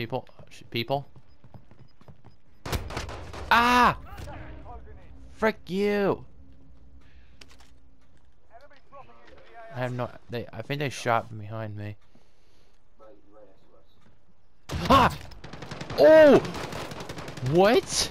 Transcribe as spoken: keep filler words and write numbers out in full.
people. People. Ah! Frick you! I have no. They. I think they shot from behind me. Ah! Oh! What?